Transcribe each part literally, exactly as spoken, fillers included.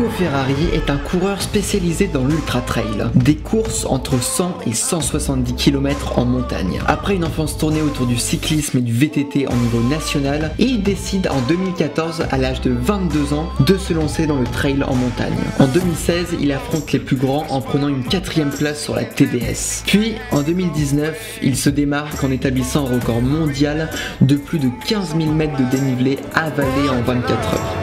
Ugo Ferrari est un coureur spécialisé dans l'ultra-trail, des courses entre cent et cent soixante-dix kilomètres en montagne. Après une enfance tournée autour du cyclisme et du V T T en niveau national, il décide en deux mille quatorze, à l'âge de vingt-deux ans, de se lancer dans le trail en montagne. En deux mille seize, il affronte les plus grands en prenant une quatrième place sur la T D S. Puis, en deux mille dix-neuf, il se démarque en établissant un record mondial de plus de quinze mille mètres de dénivelé avalé en vingt-quatre heures.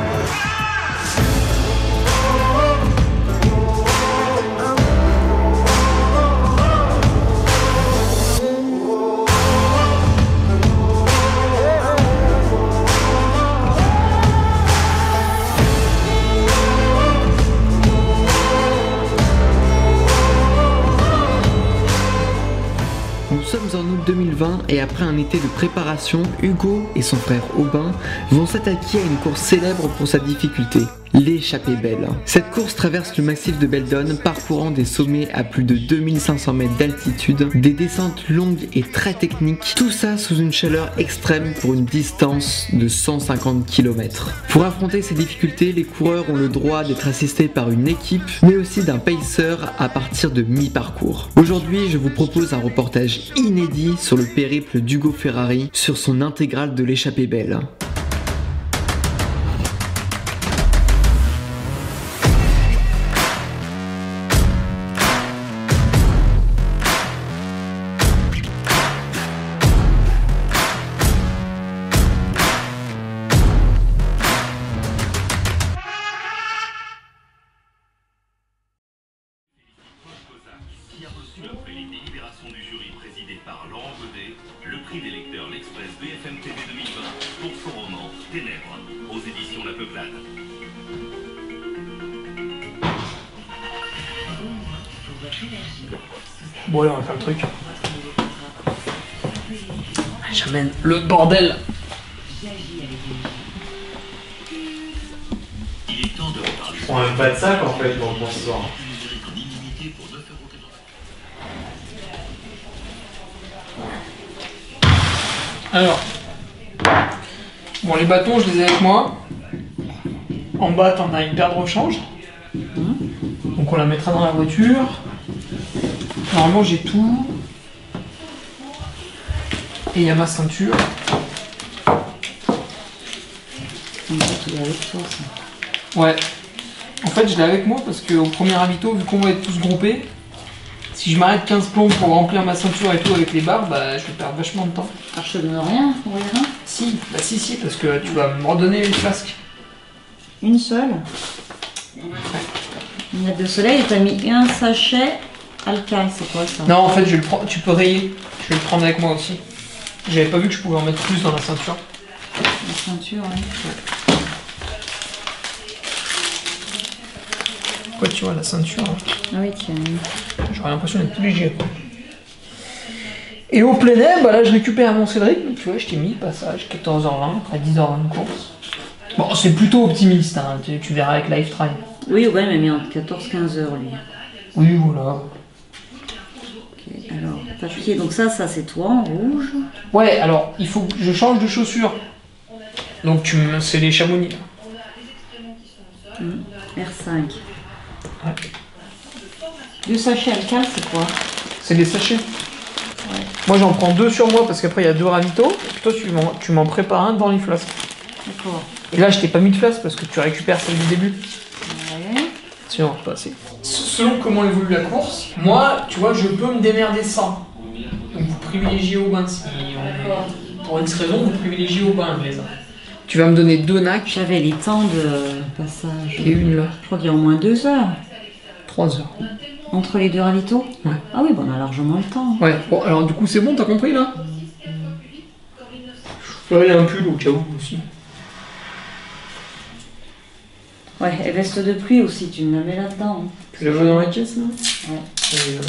Nous sommes en août deux mille vingt et après un été de préparation, Ugo et son frère Aubin vont s'attaquer à une course célèbre pour sa difficulté, l'Échappée Belle. Cette course traverse le massif de Belledonne, parcourant des sommets à plus de deux mille cinq cents mètres d'altitude, des descentes longues et très techniques, tout ça sous une chaleur extrême pour une distance de cent cinquante kilomètres. Pour affronter ces difficultés, les coureurs ont le droit d'être assistés par une équipe, mais aussi d'un pacer à partir de mi-parcours. Aujourd'hui, je vous propose un reportage inédit sur le périple d'Ugo Ferrari, sur son intégrale de l'Échappée Belle. Le prix délibération du jury présidé par Laurent Godet, le prix des lecteurs L'Express B F M T V deux mille vingt pour son roman Ténèbres aux éditions La Peuplade. Bon, allez, on va faire le truc. J'amène le bordel. Il est temps de reparler. On a même pas de sac en fait pour le bonsoir. Alors, bon, les bâtons, je les ai avec moi. En bas, t'en as une paire de rechange. Donc, on la mettra dans la voiture. Normalement, j'ai tout. Et il y a ma ceinture. Ouais. En fait, je l'ai avec moi parce qu'au premier ravito, vu qu'on va être tous groupés, si je m'arrête quinze plombes pour remplir ma ceinture et tout avec les barres, bah je vais perdre vachement de temps. Alors je te donne rien pour rien? Si, bah si si, parce que tu vas me redonner une flasque. Une seule? Il y a de soleil et t'as mis un sachet alcal, c'est quoi ça? Non, en fait je vais le prendre, tu peux rayer, je vais le prendre avec moi aussi. J'avais pas vu que je pouvais en mettre plus dans la ceinture. La ceinture, oui. Ouais. Ouais, tu vois, la ceinture. Ah oui, tiens. J'aurais l'impression d'être tout léger. Et au Pleynet, bah là je récupère mon Cédric, tu vois, je t'ai mis passage, quatorze heures vingt, après dix heures vingt de course. Bon, c'est plutôt optimiste, hein, tu, tu verras avec Live Trail. Oui, ouais, il m'a mis entre quatorze et quinze heures, lui. Oui, voilà. Ok, alors, t'as choqué, donc ça, ça c'est toi en rouge. Ouais, alors, il faut que je change de chaussures. Donc, tu me... c'est les Chamonix. Mmh. R cinq. Ouais. Le sachet alcal, c'est quoi? C'est des sachets. Ouais. Moi j'en prends deux sur moi parce qu'après il y a deux ravitaux. Toi tu m'en prépares un devant les flasques. D'accord. Et là je t'ai pas mis de flasque parce que tu récupères celle du début. Ouais. Sinon on va pas assez. Selon comment évolue la course, moi tu vois je peux me démerder sans. Donc vous privilégiez Aubin si on... Pour X raison vous privilégiez Aubin Glaisin. Tu vas me donner deux nacs. J'avais les temps de passage. Et une là. Je crois qu'il y a au moins deux heures. Trois heures. Entre les deux ravitaux? Ouais. Ah oui, bon, on a largement le temps. Ouais, bon, alors du coup, c'est bon, t'as compris là? Là, il y a un pull au cas où aussi. Ouais, et veste de pluie aussi, tu me la mets là-dedans. Hein. Tu la vois dans la caisse là? Ouais. Et, euh...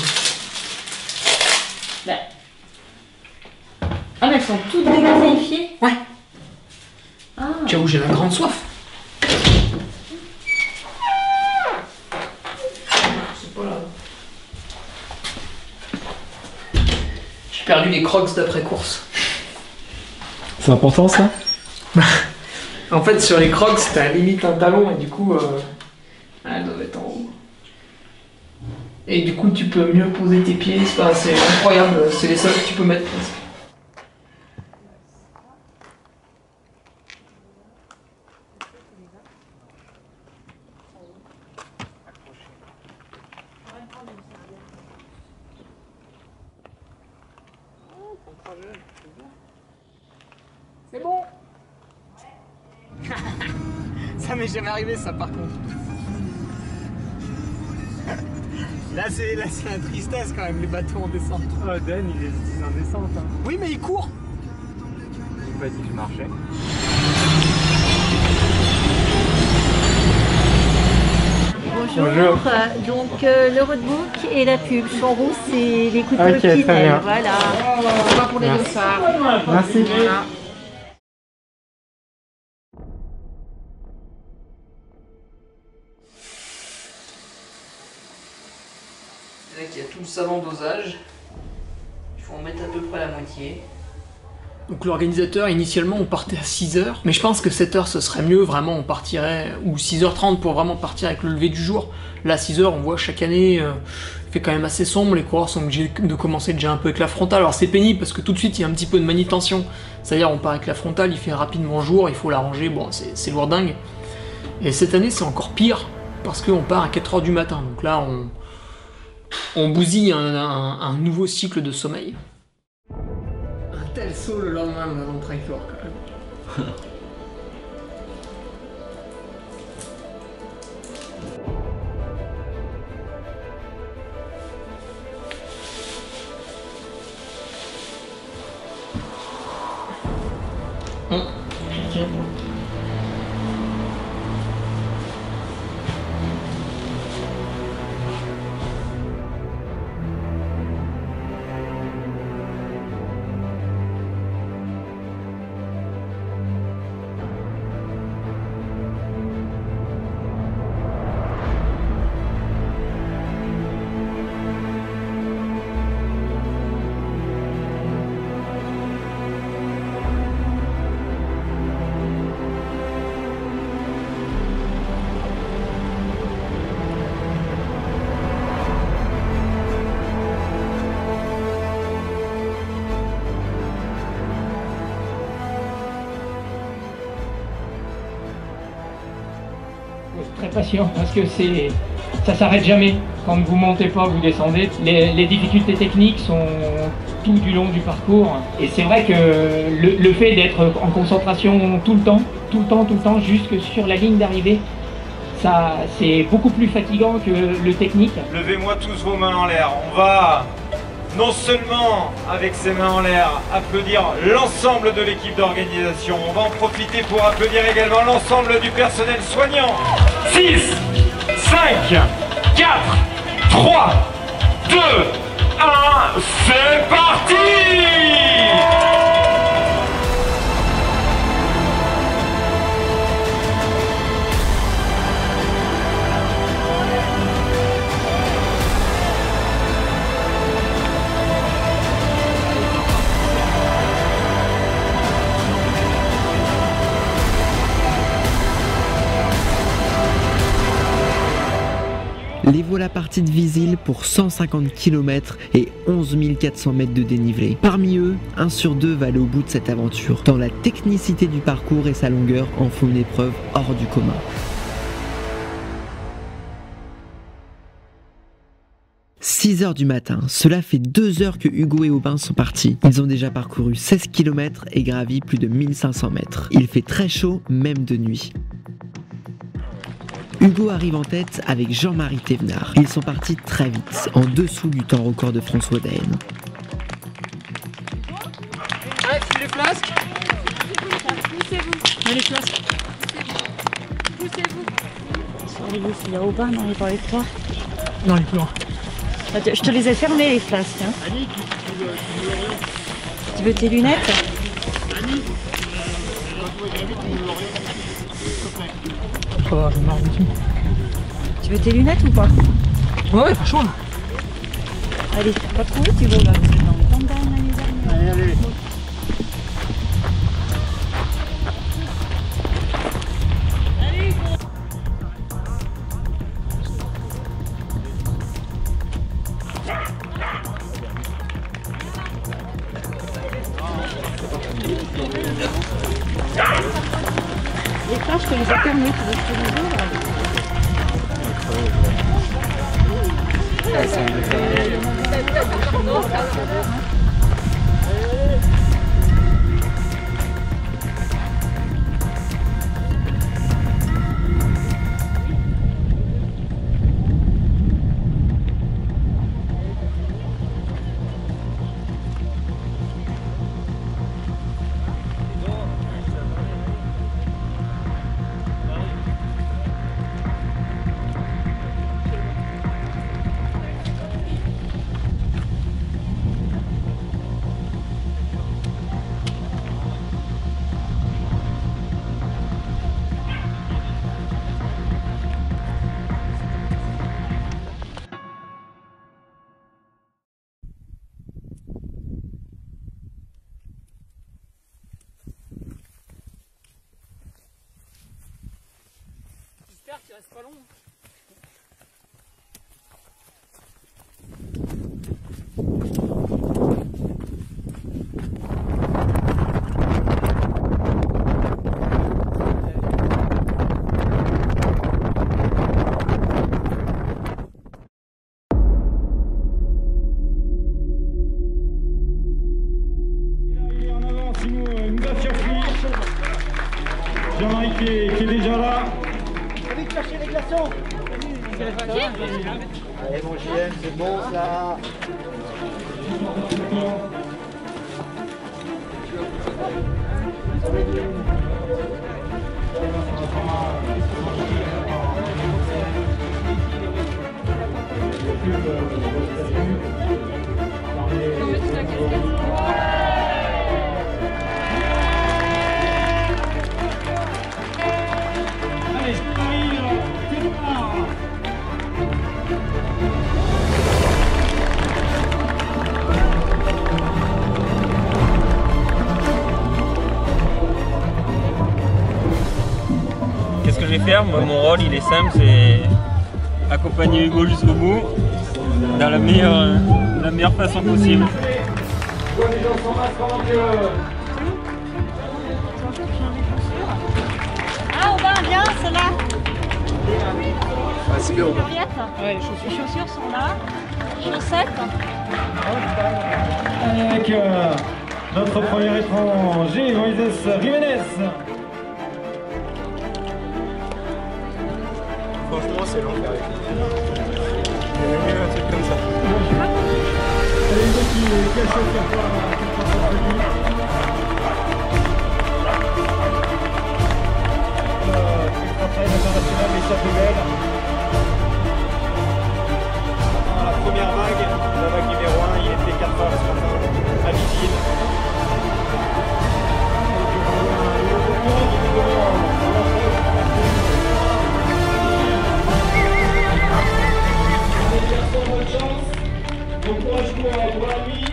bah. Ah, mais elles sont toutes dégueulées. Ouais. Ah. Au cas où j'ai la grande soif. Perdu les crocs d'après-course. C'est important ça? En fait sur les crocs t'as limite un talon et du coup euh, Elle doit être en haut. Et du coup, tu peux mieux poser tes pieds. Enfin, c'est incroyable. C'est les seuls que tu peux mettre presque. C'est bon. Ça m'est jamais arrivé ça par contre. Là c'est la tristesse quand même, les bateaux en descente. Oh, Dan il les utilise en descente. Hein. Oui mais il court. J'ai pas dit que je marchais. Bonjour, Bonjour. Euh, donc euh, le roadbook et la pub. En rouge c'est les coups de okay, pilotinelle, voilà. Oh, on va pour les dossards. Merci. Voilà. Il y a tout le savon dosage, il faut en mettre à peu près la moitié. Donc l'organisateur, initialement, on partait à six heures, mais je pense que sept heures ce serait mieux, vraiment on partirait, ou six heures trente pour vraiment partir avec le lever du jour. Là, six heures, on voit chaque année, euh, il fait quand même assez sombre, les coureurs sont obligés de commencer déjà un peu avec la frontale. Alors c'est pénible parce que tout de suite il y a un petit peu de manutention, c'est-à-dire on part avec la frontale, il fait rapidement jour, il faut la ranger, bon c'est lourdingue. Et cette année c'est encore pire, parce qu'on part à quatre heures du matin, donc là on... On bousille un, un, un nouveau cycle de sommeil. Un tel saut le lendemain, on avance très fort quand même. Hum. Okay. Très patient parce que c'est ça s'arrête jamais. Quand vous montez pas, vous descendez. Les, les difficultés techniques sont tout du long du parcours. Et c'est vrai que le, le fait d'être en concentration tout le temps, tout le temps, tout le temps, jusque sur la ligne d'arrivée, ça c'est beaucoup plus fatigant que le technique. Levez-moi tous vos mains en l'air. On va non seulement avec ces mains en l'air applaudir l'ensemble de l'équipe d'organisation, on va en profiter pour applaudir également l'ensemble du personnel soignant. six, cinq, quatre, trois, deux, un, c'est parti! Les voilà partis de Vizille pour cent cinquante kilomètres et onze mille quatre cents mètres de dénivelé. Parmi eux, un sur deux va aller au bout de cette aventure, tant la technicité du parcours et sa longueur en font une épreuve hors du commun. six heures du matin, cela fait deux heures que Ugo et Aubin sont partis. Ils ont déjà parcouru seize kilomètres et gravi plus de mille cinq cents mètres. Il fait très chaud, même de nuit. Ugo arrive en tête avec Jean-Marie Thévenard. Ils sont partis très vite, en dessous du temps record de François D'Haene. Allez, les flasques. Poussez-vous. Allez, les flasques. Poussez-vous. Surveillez s'il y a Aubin, non, il est dans les trois. Non, il est plus loin. Je te les ai fermés, les flasques. Hein. Annie, tu, tu, veux, tu, veux rien. Tu veux tes lunettes Annie, quand tu vois graver, tu veux rien. Oh, j'ai marre du tout. Tu veux tes lunettes ou pas? Ouais, pas chaud là. Allez, pas trop où tu veux là. Allez, allez. C'est pas long. Allez, en avant, sinon une belle surprise. Jean-Marie qui est, qui est déjà là. Chercher les glaçons. Allez mon J M, c'est bon ça. Qu'est-ce que je vais faire? Moi, mon rôle il est simple, c'est accompagner Hugo jusqu'au bout dans la meilleure, la meilleure façon possible. Ah Aubin, bien celle-là. Les chaussures sont là, chaussettes. Avec euh, notre premier étranger, Moïse Jiménez. Franchement, c'est long avec il y a mieux un truc comme ça. Allez, les gens qui cachent quelque part, quelque part, quelque part. International, L'Échappée Belle. Dans la première vague, la vague numéro un, il était quatre heures ce matin à Vizille. On pourra jouer à droite à lui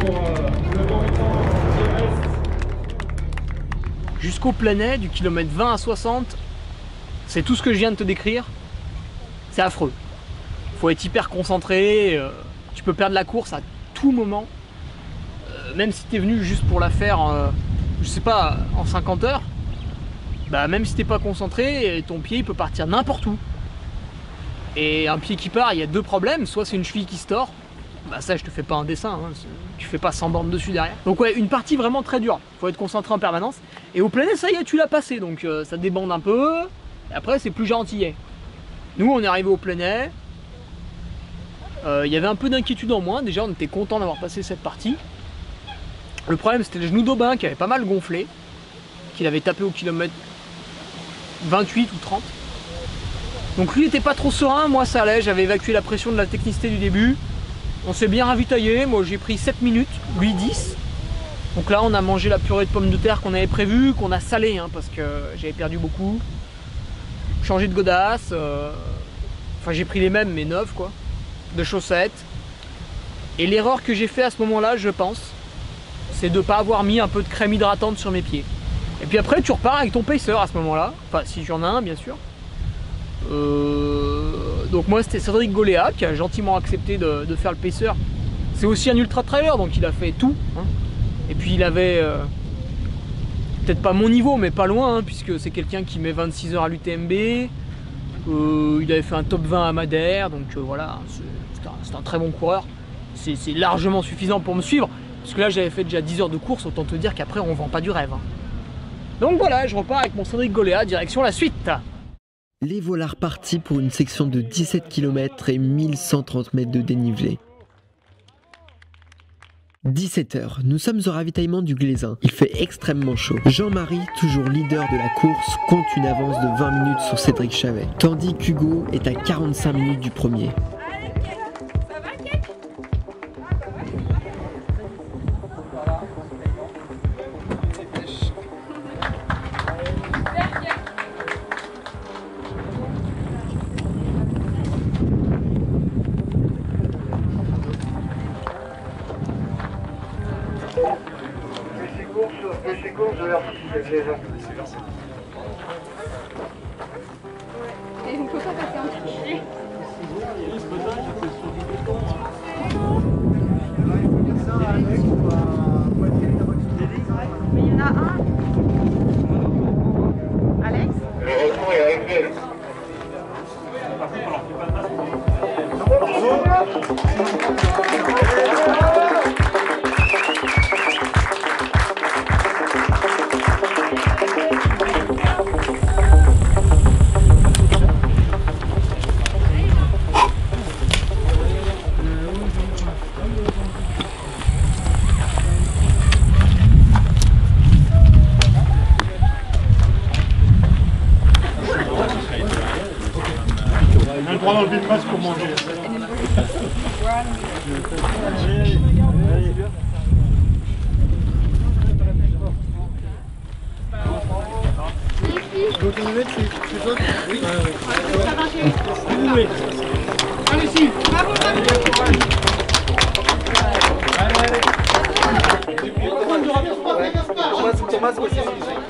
pour le Morétan. Jusqu'au Pleynet, du kilomètre vingt à soixante, c'est tout ce que je viens de te décrire, c'est affreux. Faut être hyper concentré, euh, tu peux perdre la course à tout moment. Euh, même si tu es venu juste pour la faire, euh, je sais pas, en cinquante heures, bah même si t'es pas concentré, ton pied il peut partir n'importe où. Et un pied qui part, il y a deux problèmes, soit c'est une cheville qui se tord, bah ça je te fais pas un dessin, hein. Tu fais pas cent bornes dessus derrière. Donc ouais, une partie vraiment très dure, faut être concentré en permanence. Et au Pleynet, ça y est, tu l'as passé, donc euh, ça débande un peu, et après c'est plus gentillet. Nous on est arrivé au Pleynet, il euh, y avait un peu d'inquiétude en moins, déjà on était content d'avoir passé cette partie. Le problème c'était le genou d'Aubin qui avait pas mal gonflé, qu'il avait tapé au kilomètre vingt-huit ou trente. Donc lui il était pas trop serein, moi ça allait, j'avais évacué la pression de la technicité du début. On s'est bien ravitaillé, moi j'ai pris sept minutes, lui dix. Donc là on a mangé la purée de pommes de terre qu'on avait prévue, qu'on a salée hein, parce que j'avais perdu beaucoup. Changé de godasse, euh... enfin j'ai pris les mêmes mais neuves quoi, de chaussettes. Et l'erreur que j'ai fait à ce moment-là je pense, c'est de ne pas avoir mis un peu de crème hydratante sur mes pieds. Et puis après tu repars avec ton pacer à ce moment-là, enfin si tu en as un bien sûr. Euh... Donc moi c'était Cédric Goléa qui a gentiment accepté de, de faire le pacer. C'est aussi un ultra trailer donc il a fait tout hein. Et puis il avait euh, peut-être pas mon niveau, mais pas loin, hein, puisque c'est quelqu'un qui met vingt-six heures à l'U T M B. Euh, il avait fait un top vingt à Madère, donc euh, voilà, c'est un, un très bon coureur. C'est largement suffisant pour me suivre, parce que là j'avais fait déjà dix heures de course, autant te dire qu'après on vend pas du rêve. Hein. Donc voilà, je repars avec mon Cédric Goléa, direction la suite. Les voilà repartis pour une section de dix-sept kilomètres et mille cent trente mètres de dénivelé. dix-sept heures, nous sommes au ravitaillement du Glaisin. Il fait extrêmement chaud. Jean-Marie, toujours leader de la course, compte une avance de vingt minutes sur Cédric Chavet, tandis qu'Hugo est à quarante-cinq minutes du premier.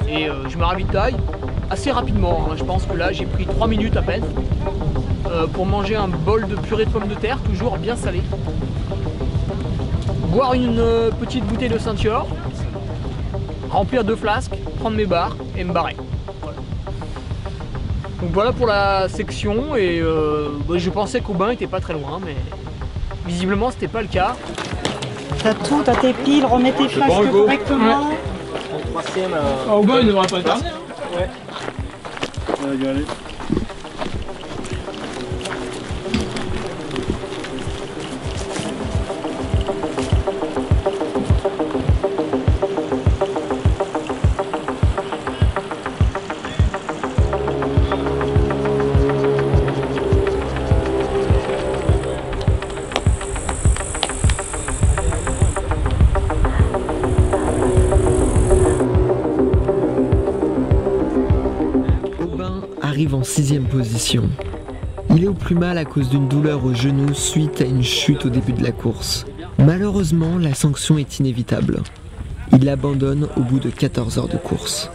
Et euh, je me ravitaille assez rapidement, hein. Je pense que là j'ai pris trois minutes à peine euh, pour manger un bol de purée de pommes de terre, toujours bien salé, boire une euh, petite bouteille de Saint-Yor, remplir deux flasques, prendre mes barres et me barrer. Voilà. Donc voilà pour la section et euh, bah, je pensais qu'Aubin était pas très loin, mais visiblement c'était pas le cas. T'as tout, t'as tes piles, remets tes flasques correctement. Ouais. troisième à... Ah, au bas il ne devrait pas tarder. Hein. Ouais. Allez, allez, allez. Sixième position. Il est au plus mal à cause d'une douleur au genou suite à une chute au début de la course. Malheureusement, la sanction est inévitable. Il abandonne au bout de quatorze heures de course.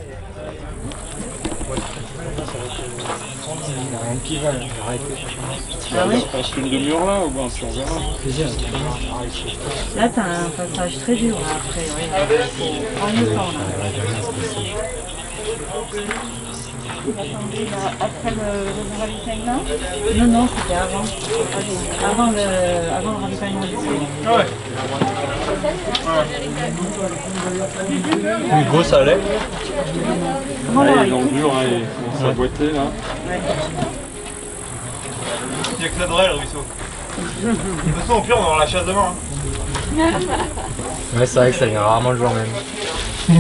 Là, t'as un passage très dur après. Après le ravitaillement? Non, non, c'était avant. Avant le, avant le ravitaillement. Ouais. En gros, ça allait. Comment là, il est dur, il commence à boiter là. Ouais. Il n'y a que ça de vrai, le ruisseau. De toute façon, au pire, on aura la chasse demain. Hein. Ouais, c'est vrai que ça vient rarement le jour même.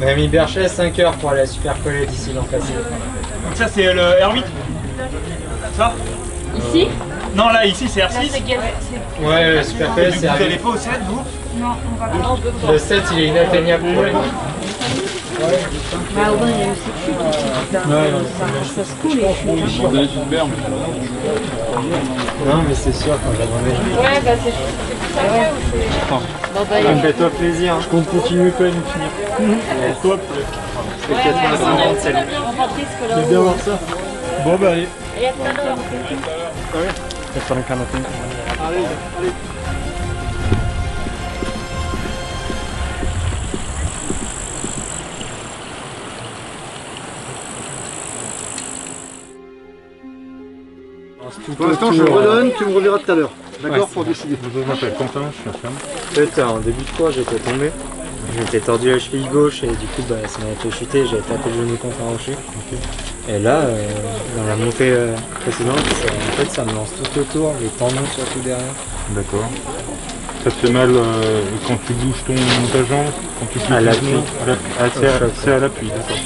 On a mis Berchet à cinq heures pour aller à Super Collet d'ici l'an passé. Donc ça c'est le R huit. Ça ici? Non là ici c'est R six. Ouais, ouais, le Super Collet c'est R huit. Vous n'allez pas au sept vous? Non, on va pas. Donc, le sept il est inatteignable pour les. Ouais, bah au moins il y a eu cette chute. Ouais, ça se coule. Je prendrais une berme. Non mais c'est sûr quand j'abandonne. Ouais bah c'est ça. Attends. Ça me fait toi plaisir, je compte continuer quand même de finir. Mmh. Top. C'est ouais, quatre cent cinquante, c'est bien. Je vais bien voir ça. Bon bah allez. Et à tout à l'heure. Ah ouais. Allez, allez. Pour l'instant, je redonne, tu me reverras tout à l'heure. D'accord, ouais, pour décider. Je m'appelle Quentin, je suis infirmier. Putain, en début de quoi, j'étais tombé. Je m'étais tordu la cheville gauche et du coup, bah, ça m'a fait chuter. J'avais tapé le genou contre un rocher. Okay. Et là, euh, dans la montée euh, précédente, ça, en fait, ça me lance tout autour, les tendons surtout derrière. D'accord. Ça te fait mal euh, quand tu bouges ton ta jambe, quand tu bouges à l'appui. C'est à l'appui, d'accord.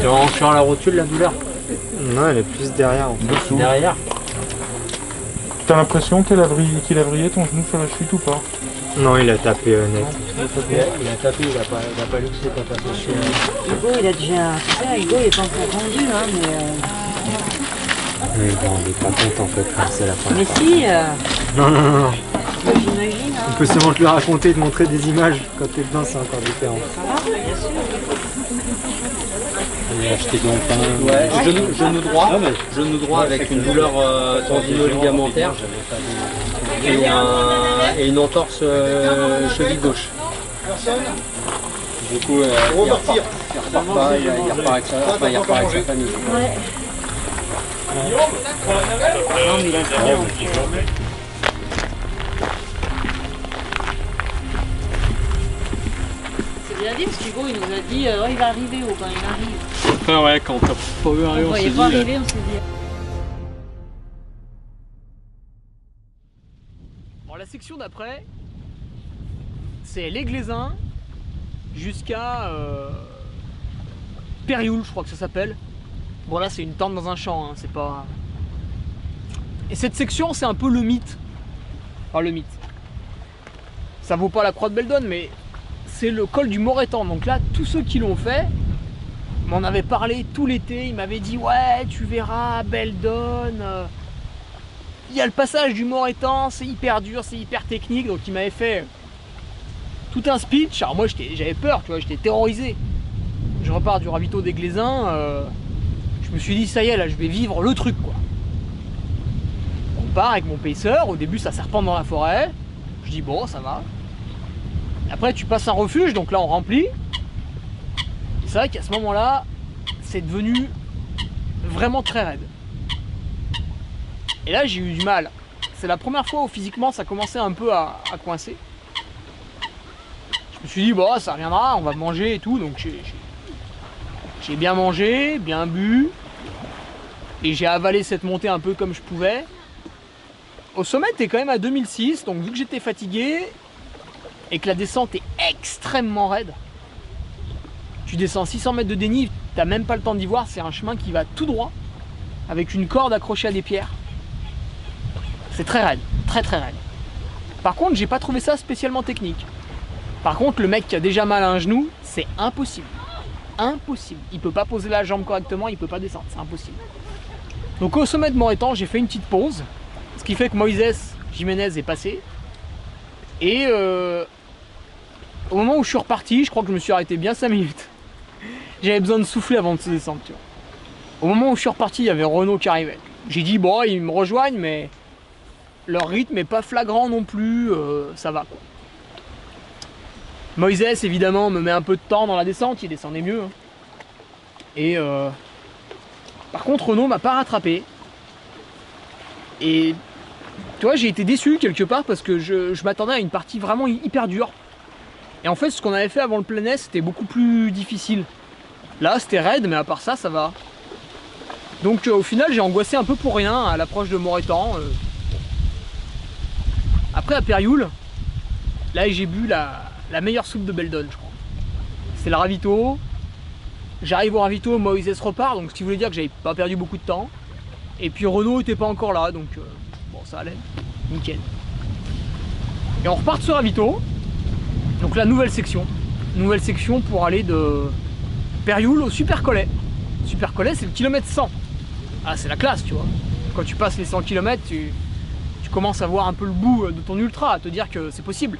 C'est en chiant la rotule, la douleur? Non, elle est plus derrière. En fait. Derrière. T'as l'impression qu'il a, qu'il a vrillé ton genou sur la chute ou pas? Non, il a tapé euh, net. Il a tapé, il a, tapé, il a pas, il a pas luxé, il a pas touché. Hugo, il a déjà fait. Hugo, il est pas encore rendu, hein, mais. Euh... Mais bon, on est pas content en fait. Hein, c'est la fin. Mais si. Euh... Non, non, non. Bah, j'imagine. Hein. On peut seulement te le raconter, te montrer des images. Quand t'es dedans, c'est encore différent. Ah, bien sûr. J'ai acheté donc un ouais, genou, genou droit, ah, mais... genou droit avec une douleur euh, tendino-ligamentaire et, un, et une entorse euh, cheville gauche. Du coup, euh, il repart pas, il repart avec sa, enfin, il repart avec sa famille. Ouais. Ouais. Dit, parce qu'Hugo il nous a dit euh, oh, il va arriver ou quand il arrive. Enfin ouais, quand t'as pas vu arriver on s'est dit, arrivé, là... on s'est dit. Bon, la section d'après c'est les Glaisins jusqu'à euh, Périoul, je crois que ça s'appelle. Bon là c'est une tente dans un champ, hein, c'est pas... Et cette section c'est un peu le mythe. Enfin le mythe. Ça vaut pas la croix de Belledonne mais... C'est le col du Morétan, donc là tous ceux qui l'ont fait m'en avaient parlé tout l'été, ils m'avaient dit ouais tu verras Belledonne, il y a le passage du Morétan, c'est hyper dur, c'est hyper technique, donc ils m'avaient fait tout un speech, alors moi j'avais peur, tu vois, j'étais terrorisé. Je repars du ravito des Glaisins, euh, je me suis dit ça y est là je vais vivre le truc quoi. On part avec mon payseur, au début ça serpente dans la forêt, je dis bon ça va. Après tu passes un refuge, donc là on remplit. C'est vrai qu'à ce moment-là, c'est devenu vraiment très raide. Et là j'ai eu du mal. C'est la première fois où physiquement ça commençait un peu à, à coincer. Je me suis dit, bah ça reviendra, on va manger et tout. Donc j'ai bien mangé, bien bu. Et j'ai avalé cette montée un peu comme je pouvais. Au sommet t'es quand même à deux mille six, donc vu que j'étais fatigué, et que la descente est extrêmement raide, tu descends six cents mètres de dénive, t'as même pas le temps d'y voir, c'est un chemin qui va tout droit, avec une corde accrochée à des pierres. C'est très raide, très très raide. Par contre, j'ai pas trouvé ça spécialement technique. Par contre, le mec qui a déjà mal à un genou, c'est impossible. Impossible. Il peut pas poser la jambe correctement, il peut pas descendre, c'est impossible. Donc au sommet de Morétan, j'ai fait une petite pause, ce qui fait que Moïse Jiménez est passé, et... Euh, au moment où je suis reparti, je crois que je me suis arrêté bien cinq minutes. J'avais besoin de souffler avant de se descendre. Tu vois. Au moment où je suis reparti, il y avait Renaud qui arrivait. J'ai dit, bon, ils me rejoignent, mais leur rythme est pas flagrant non plus, euh, ça va quoi. Moïse, évidemment, me met un peu de temps dans la descente, il descendait mieux. Hein. Et euh, par contre, Renaud m'a pas rattrapé. Et tu vois, j'ai été déçu quelque part parce que je, je m'attendais à une partie vraiment hyper dure. Et en fait, ce qu'on avait fait avant le Pleynet, c'était beaucoup plus difficile. Là, c'était raide, mais à part ça, ça va. Donc, euh, au final, j'ai angoissé un peu pour rien à l'approche de Morétan. Euh... Après, à Périoul, là, j'ai bu la, la meilleure soupe de Belledonne, je crois. C'est le ravito. J'arrive au ravito, Moïse repart, donc ce qui voulait dire que j'avais pas perdu beaucoup de temps. Et puis, Renaud était pas encore là, donc euh, bon, ça allait. Nickel. Et on repart sur ravito. Donc la nouvelle section, nouvelle section pour aller de Périoul au Super Collet. Super Collet c'est le kilomètre cent. Ah c'est la classe tu vois. Quand tu passes les cent kilomètres, tu, tu commences à voir un peu le bout de ton ultra, à te dire que c'est possible.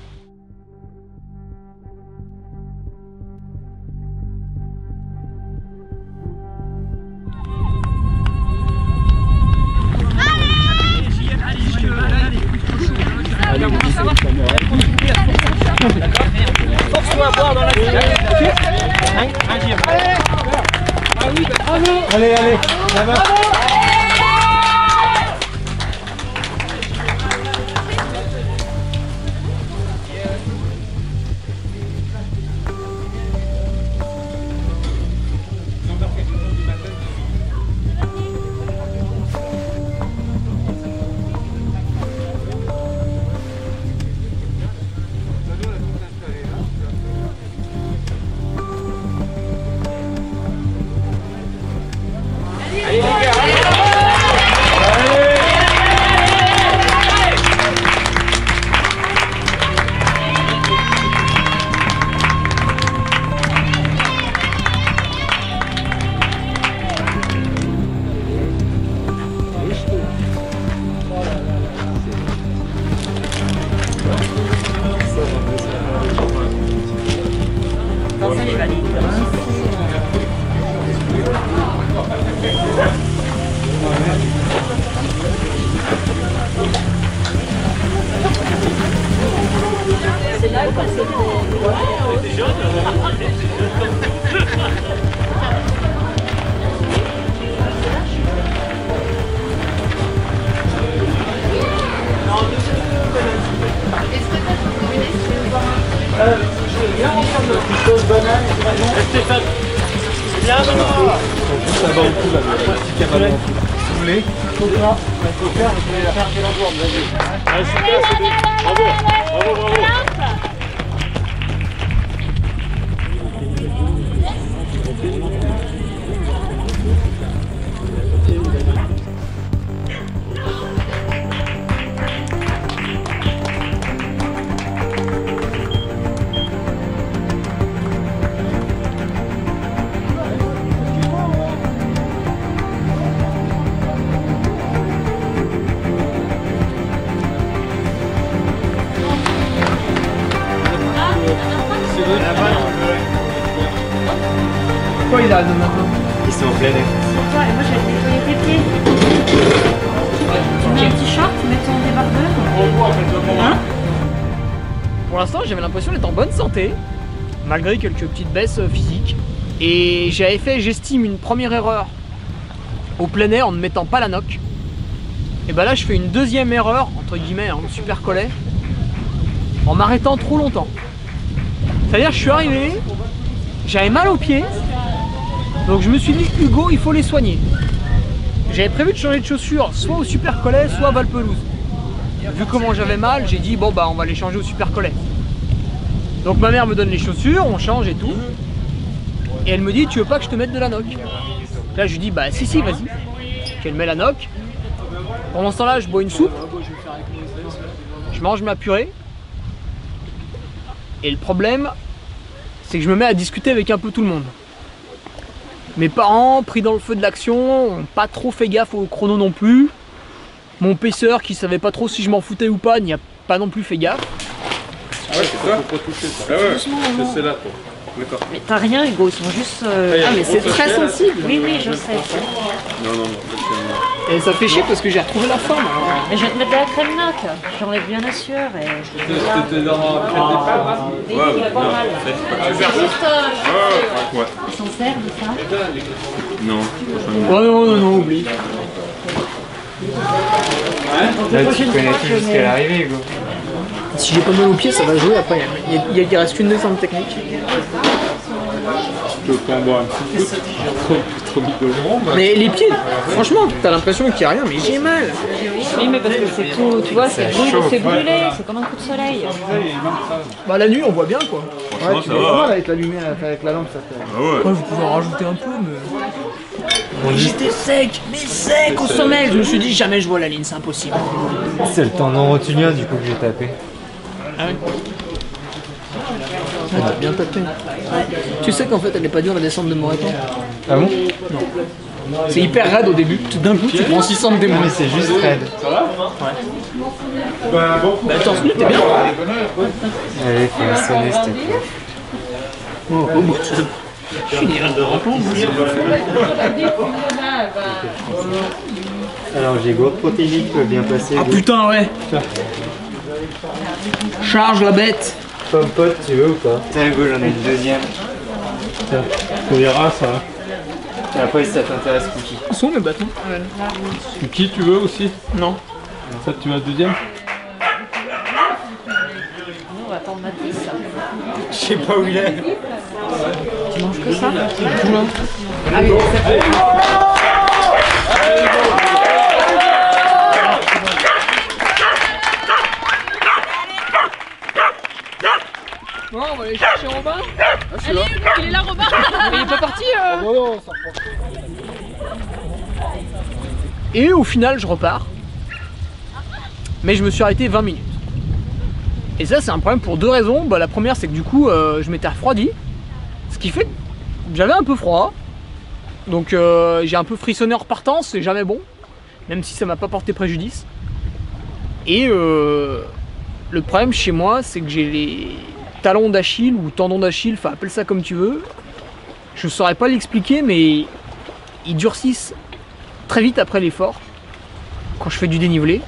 Allez, allez, ça va. avant le coup, là, le petit cavalier en dessous. Si vous voulez. Bravo, bravo, bravo. Pourquoi il a maintenant? Ils sont en Pleynet. Sur toi, et moi j'allais nettoyer tes pieds. Tu mets un petit short, tu mets ton débardeur. Hein? Pour l'instant, j'avais l'impression d'être en bonne santé, malgré quelques petites baisses physiques. Et j'avais fait, j'estime, une première erreur au plein air en ne mettant pas la noc. Et bah ben là, je fais une deuxième erreur, entre guillemets, en super collet, en m'arrêtant trop longtemps. C'est-à-dire, je suis arrivé, j'avais mal aux pieds, donc je me suis dit, Hugo, il faut les soigner. J'avais prévu de changer de chaussures, soit au Super Collet, soit à Valpelouse. Vu comment j'avais mal, j'ai dit, bon bah on va les changer au Super Collet. Donc ma mère me donne les chaussures, on change et tout. Et elle me dit, tu veux pas que je te mette de la noc? Là je lui dis, bah si si, vas-y. Qu'elle met la noc. Pendant ce temps-là, je bois une soupe. Je mange ma purée. Et le problème, c'est que je me mets à discuter avec un peu tout le monde. Mes parents, pris dans le feu de l'action, n'ont pas trop fait gaffe au chrono non plus. Mon paisseur, qui savait pas trop si je m'en foutais ou pas, n'y a pas non plus fait gaffe. Ah ouais, c'est ça? Faut pas toucher ça. Ah ouais, c'est là, toi. D'accord. Mais t'as rien, Hugo, ils sont juste... Euh... Ah, mais c'est très sensible. Oui, oui, je sais. Non, non, non. Et ça fait chier parce que j'ai retrouvé la forme. Mais je vais te mettre de la crème noc. J'enlève bien la sueur et... C'était dans la crème des femmes, hein? Ouais, ouais. C'est juste... Ouais, ouais. Ils s'en servent, ça? Non. Oh non, non, non, oublie. Là, tu connais tout jusqu'à l'arrivée, Hugo. Si j'ai pas mal aux pieds, ça va jouer après. Il, y a, il reste qu'une descente technique. Je peux pas en boire un petit peu. Trop, trop rigolo. Mais les pieds, franchement, t'as l'impression qu'il n'y a rien, mais j'ai mal. Oui, mais parce que c'est tout, tu vois, c'est brûlé, c'est comme un coup de soleil. Bah la nuit, on voit bien quoi. Ouais, tu vois avec la lumière, avec la lampe, ça fait. Ah ouais. Ouais, vous pouvez en rajouter un peu, mais. J'étais sec, mais sec au sommeil. Je me suis dit, jamais je vois la ligne, c'est impossible. C'est le tendon rotulien du coup que j'ai tapé. Ah oui. Ah, t'as bien tapé. Tu sais qu'en fait elle n'est pas dure la descente de Morétan? Ah bon? Non. C'est hyper raide au début, tout d'un coup tu prends six cents de démo. Mais c'est juste raide. Ça va? Ouais. Bah bon. Bah attends, t'es bien. Allez, faut la sonner s'il te plaît. Oh, oh, bon. Je suis de repos. Alors j'ai gourde protéique, bien passé. Ah putain ouais. Charge la bête. Pomme pote, tu veux ou pas? Tiens Hugo, j'en ai une deuxième. Tiens, on verra ça. Et après si ça t'intéresse, Cookie. Où sont mes bâtons? Cookie, tu veux aussi? Non. Ça, tu veux la deuxième? On va attendre Mathis. Je sais pas où il est. Tu manges que ça? Tout là. Allez, c'est bon. Non, on va aller chercher Robin. Ah, allez, là. Il est là, Robin. Mais il est pas parti. Euh... Oh, non, ça reprend. Et au final, je repars. Mais je me suis arrêté vingt minutes. Et ça, c'est un problème pour deux raisons. Bah, la première, c'est que du coup, euh, je m'étais refroidi. Ce qui fait que j'avais un peu froid. Donc, euh, j'ai un peu frissonné en repartant. C'est jamais bon. Même si ça m'a pas porté préjudice. Et euh, le problème chez moi, c'est que j'ai les... talon d'Achille ou tendon d'Achille, enfin appelle ça comme tu veux, je ne saurais pas l'expliquer, mais ils durcissent très vite après l'effort quand je fais du dénivelé.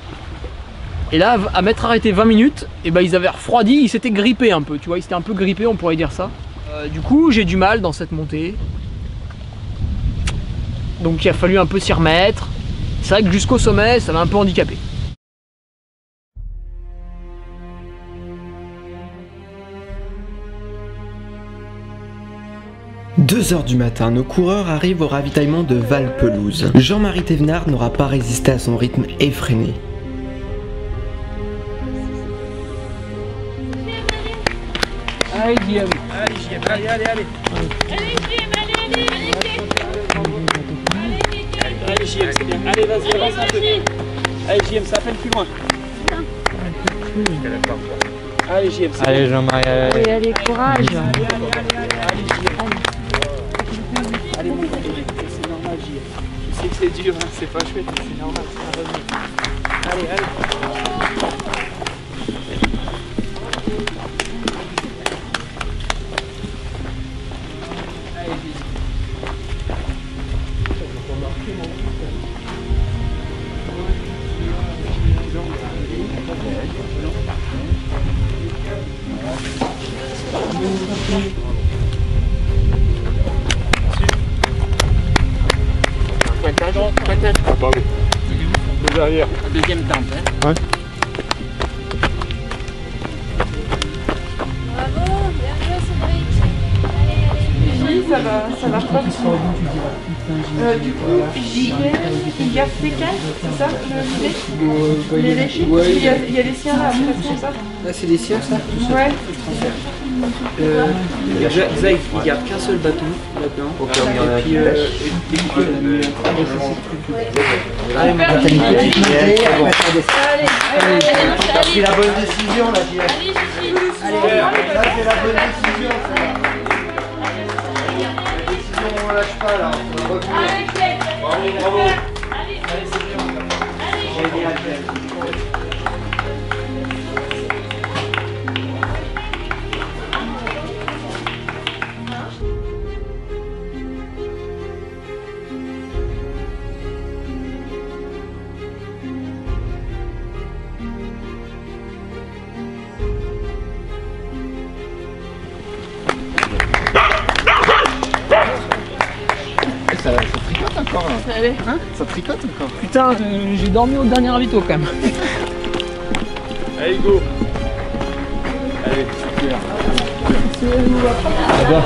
Et là, à m'être arrêté vingt minutes, et ben ils avaient refroidi, ils s'étaient grippés un peu, tu vois, ils s'étaient un peu grippés, on pourrait dire ça. Euh, du coup, j'ai du mal dans cette montée, donc il a fallu un peu s'y remettre. C'est vrai que jusqu'au sommet, ça m'a un peu handicapé. deux heures du matin, nos coureurs arrivent au ravitaillement de Valpelouse. Jean-Marie Thévenard n'aura pas résisté à son rythme effréné. Allez Guillaume, allez Guillaume, allez, allez, allez. Allez Guillaume, allez, allez, allez. Allez Guillaume, c'est bien. Allez, vas-y, avance un peu. Allez Guillaume, ça fait le plus loin. Allez Guillaume, c'est bien. Allez Jean-Marie, allez, allez, courage. Allez, allez, allez, allez. Allez mon gars, c'est normal Guillaume. Je sais que c'est dur, hein, c'est pas chouette, mais c'est normal, c'est un revenir. Allez, allez. Derrière. Deuxième tempe, hein. Ouais. Bravo, bien joué Cédric. Allez, allez. Oui, ça va, ça marche pas. Euh, du coup, J, il y a Fécal, c'est ça le Les léchés. Il y a, il y a les siens là, c'est ça. Là, c'est les siens, ça. Ouais. Euh, il n'y a, a, a qu'un seul bateau là-dedans. Okay, et puis, euh, et puis euh, allez, allez, allez, allez, t'as pris la bonne décision là, Gilles. Allez, là c'est la bonne décision. Décision, on lâche pas là. Allez, bravo. Allez, c'est bien. Allez. Ça, ça tricote encore là. Allez. Hein, ça tricote encore. Putain, j'ai dormi au dernier ravito quand même. Allez go. Allez, super. Ah,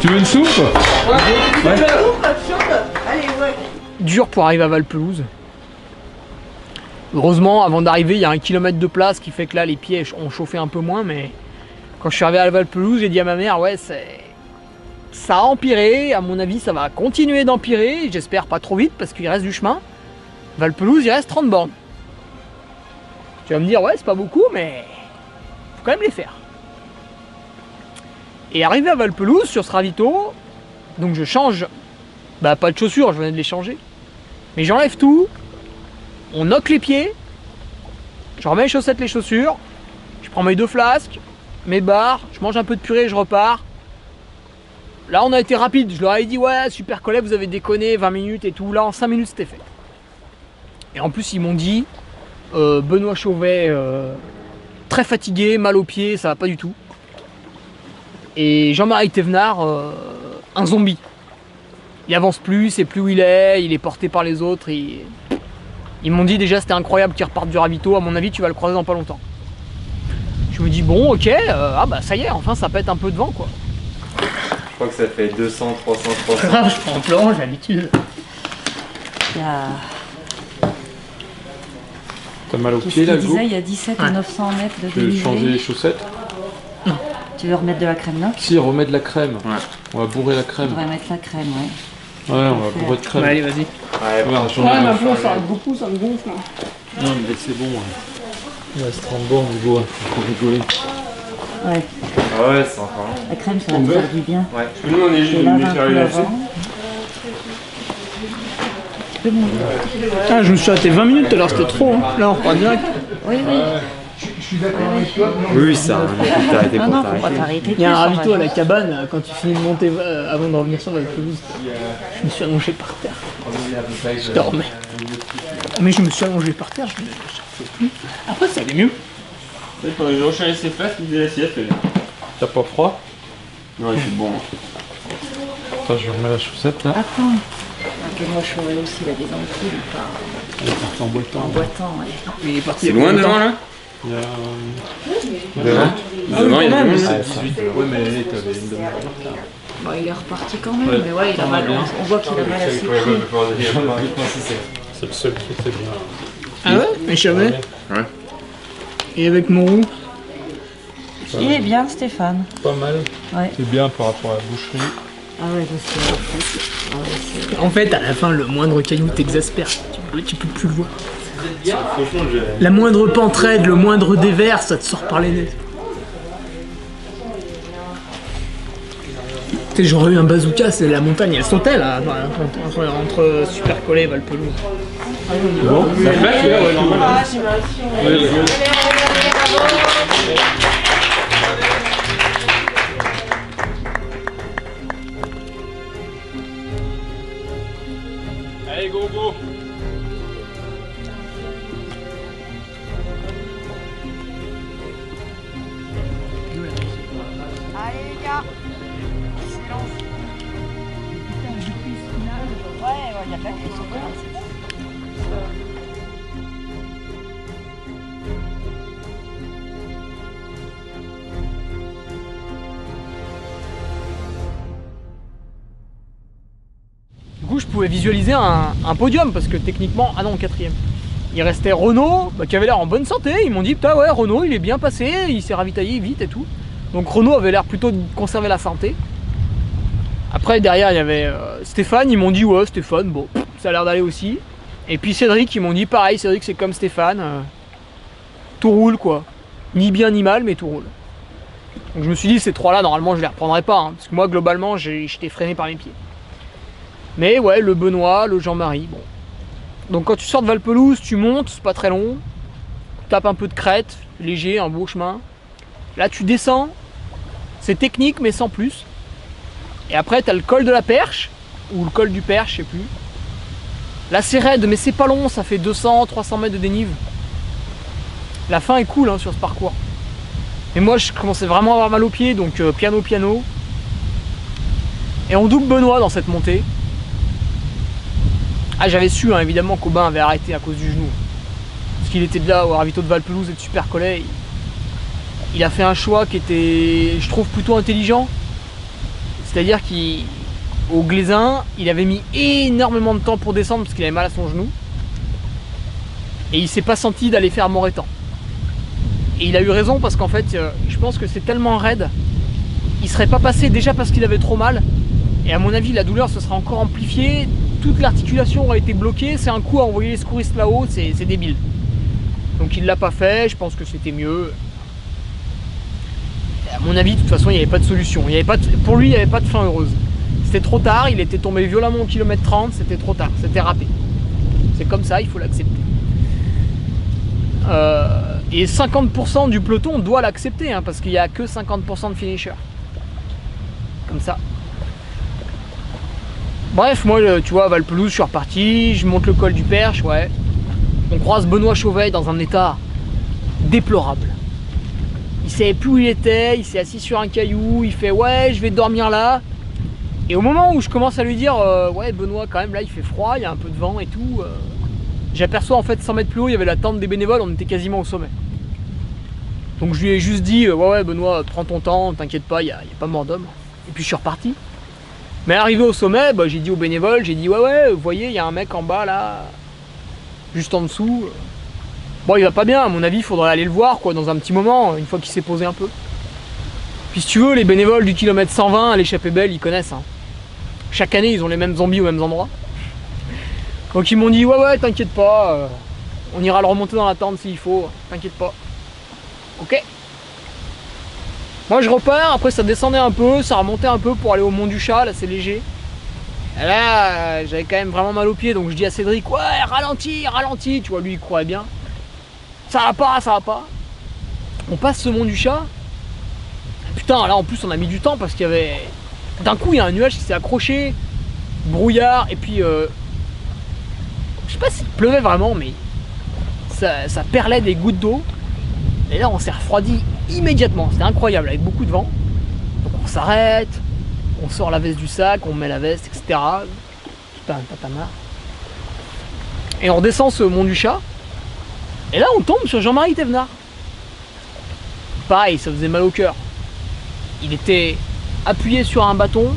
tu veux une soupe? Ouais. Ouais. Allez, ouais. Dur pour arriver à Valpelouse. Heureusement, avant d'arriver, il y a un kilomètre de place qui fait que là, les pieds ont chauffé un peu moins. Mais quand je suis arrivé à Valpelouse, j'ai dit à ma mère, ouais, c'est... ça a empiré, à mon avis ça va continuer d'empirer, j'espère pas trop vite parce qu'il reste du chemin. Valpelouse, il reste trente bornes. Tu vas me dire ouais c'est pas beaucoup mais faut quand même les faire. Et arrivé à Valpelouse sur ce ravito, donc je change, bah pas de chaussures, je venais de les changer, mais j'enlève tout, on noque les pieds, je remets les chaussettes, les chaussures, je prends mes deux flasques, mes barres, je mange un peu de purée et je repars. Là on a été rapide, je leur avais dit ouais Super Collet vous avez déconné vingt minutes et tout, là en cinq minutes c'était fait. Et en plus ils m'ont dit euh, Benoît Chauvet euh, très fatigué, mal aux pieds, ça va pas du tout. Et Jean-Marie Thévenard, euh, un zombie. Il avance plus, il sait plus où il est, il est porté par les autres. Il... Ils m'ont dit déjà c'était incroyable qu'il reparte du ravito, à mon avis tu vas le croiser dans pas longtemps. Je me dis bon ok, euh, ah bah ça y est, enfin ça pète un peu de vent quoi. Je crois que ça fait deux cents, trois cents, trois cents. Ah, je prends plan, j'ai l'habitude. Ah. T'as mal au pied là, Hugo ? Il y a dix-sept à neuf cents mètres de dénivelé. Tu veux changer les chaussettes ? Non. Tu veux remettre de la crème là ? Si, remettre de la crème. Ouais. On va bourrer la crème. On va mettre la crème, ouais. Ouais, on, on va bourrer de crème. Ouais, allez, vas-y. Ouais, ouais, on va changer. Ouais, ma plomb, ça arrête beaucoup, ça me gonfle. Non, mais c'est bon. Il reste trente bornes, Hugo. Faut rigoler. Ouais. Ah ouais, c'est sympa. La crème, ça va te faire du bien. Ouais. Je peux nous on est juste venu faire les lacets. Ah, je me suis arrêté vingt minutes tout à l'heure, c'était trop. Hein. Là, on repart direct. Oui, oui. Je suis d'accord avec toi. Oui, ça. T'as arrêté pour t'arrêter. Il y a un ravito à la cabane quand tu finis de monter euh, avant de revenir sur Valpelouse. Je me suis allongé par terre. Je dormais. Mais je me suis allongé par terre, je ne pouvais plus. Après, ça allait mieux. Quand j'ai rechargé ses fesses, il faisait la sieste. T'as pas froid? Non, il fait bon. Attends, je remets la chaussette là. Attends. Que moi je suis aussi, il a des ampoules ou pas? Il est parti en boitant. En boitant, ouais. C'est loin devant là? Il y a. Devant? Devant, il y a dix-huit. Ouais, mais elle est à une demi-heure. Bon, il est reparti quand même, ouais, mais ouais, il a mal, on, on voit qu'il a mal à ses pieds. C'est le seul qui était bien. Ah ouais? Mais Chavet? Ouais. Et avec Moreau? Il est bien, Stéphane. Pas mal. Ouais. C'est bien par rapport à la boucherie. Ah ouais, c'est... En fait, à la fin, le moindre caillou t'exaspère. Tu, tu peux plus le voir. La moindre pente raide, le moindre dévers, ça te sort par les nez. J'aurais eu un bazooka, c'est la montagne, elle sautait là, entre, entre Super Collet et Valpelouse. Bon, ça fait, ouais, ouais, normal. Ouais, ouais. Allez, go, go. Allez, les gars. Il y a plein qui sont là. Du coup, je pouvais visualiser un, un podium parce que techniquement, ah non, quatrième. Il restait Renault, bah, qui avait l'air en bonne santé. Ils m'ont dit, putain, ouais, Renault, il est bien passé, il s'est ravitaillé vite et tout. Donc Renault avait l'air plutôt de conserver la santé. Après, derrière, il y avait euh, Stéphane, ils m'ont dit, ouais, Stéphane, bon, pff, ça a l'air d'aller aussi. Et puis Cédric, ils m'ont dit, pareil, Cédric, c'est comme Stéphane. Euh, tout roule, quoi. Ni bien ni mal, mais tout roule. Donc je me suis dit, ces trois-là, normalement, je les reprendrai pas. Hein, parce que moi, globalement, j'étais freiné par mes pieds. Mais ouais, le Benoît, le Jean-Marie, bon. Donc quand tu sors de Valpelouse, tu montes, c'est pas très long. Tu tapes un peu de crête, léger, un beau chemin. Là, tu descends. C'est technique, mais sans plus. Et après, t'as le col de la Perche, ou le col du Perche, je sais plus. Là, c'est raide, mais c'est pas long, ça fait deux cents, trois cents mètres de dénive. La fin est cool hein, sur ce parcours. Et moi, je commençais vraiment à avoir mal aux pieds, donc euh, piano, piano. Et on double Benoît dans cette montée. Ah, j'avais su, hein, évidemment, qu'Aubin avait arrêté à cause du genou. Parce qu'il était de là, au ravito de Valpelouse et de Super Collet. Il a fait un choix qui était, je trouve, plutôt intelligent. C'est-à-dire qu'au Glaisin, il avait mis énormément de temps pour descendre parce qu'il avait mal à son genou. Et il s'est pas senti d'aller faire Morétan. Et il a eu raison parce qu'en fait, je pense que c'est tellement raide, il serait pas passé déjà parce qu'il avait trop mal. Et à mon avis, la douleur se serait encore amplifiée, toute l'articulation aurait été bloquée, c'est un coup à envoyer les secouristes là-haut, c'est débile. Donc il l'a pas fait, je pense que c'était mieux. À mon avis, de toute façon, il n'y avait pas de solution. Il y avait pas de... Pour lui, il n'y avait pas de fin heureuse. C'était trop tard, il était tombé violemment au kilomètre trente, c'était trop tard, c'était râpé. C'est comme ça, il faut l'accepter. Euh... Et cinquante pour cent du peloton doit l'accepter, hein, parce qu'il n'y a que cinquante pour cent de finishers. Comme ça. Bref, moi, tu vois, à Valpelouse, je suis reparti, je monte le col du Perche, ouais. On croise Benoît Chauvet dans un état déplorable. Il savait plus où il était, il s'est assis sur un caillou, il fait ouais je vais dormir là. Et au moment où je commence à lui dire euh, ouais Benoît quand même là il fait froid, il y a un peu de vent et tout, euh, j'aperçois en fait cent mètres plus haut il y avait la tente des bénévoles, on était quasiment au sommet. Donc je lui ai juste dit euh, ouais ouais Benoît prends ton temps, t'inquiète pas, il n'y a, a pas mort d'homme. Et puis je suis reparti. Mais arrivé au sommet, bah, j'ai dit aux bénévoles, j'ai dit ouais ouais vous voyez il y a un mec en bas là, juste en dessous. Bon, il va pas bien, à mon avis, il faudrait aller le voir quoi, dans un petit moment, une fois qu'il s'est posé un peu. Puis si tu veux, les bénévoles du kilomètre cent vingt à l'Échappée Belle, ils connaissent. Hein. Chaque année, ils ont les mêmes zombies aux mêmes endroits. Donc ils m'ont dit, ouais, ouais, t'inquiète pas, euh, on ira le remonter dans la tente s'il faut, t'inquiète pas. Ok. Moi, je repars, après ça descendait un peu, ça remontait un peu pour aller au Mont du Chat, là, c'est léger. Et là, j'avais quand même vraiment mal aux pieds, donc je dis à Cédric, ouais, ralentis, ralentis, tu vois, lui, il croyait bien. Ça va pas, ça va pas. On passe ce Mont du Chat. Putain, là en plus on a mis du temps parce qu'il y avait... D'un coup il y a un nuage qui s'est accroché, brouillard, et puis... Euh... Je sais pas s'il pleuvait vraiment, mais ça, ça perlait des gouttes d'eau. Et là on s'est refroidi immédiatement, c'était incroyable, avec beaucoup de vent. Donc on s'arrête, on sort la veste du sac, on met la veste, et cetera. Putain, t'as marre. Et on redescend ce Mont du Chat. Et là, on tombe sur Jean-Marie Thévenard. Pareil, ça faisait mal au cœur. Il était appuyé sur un bâton,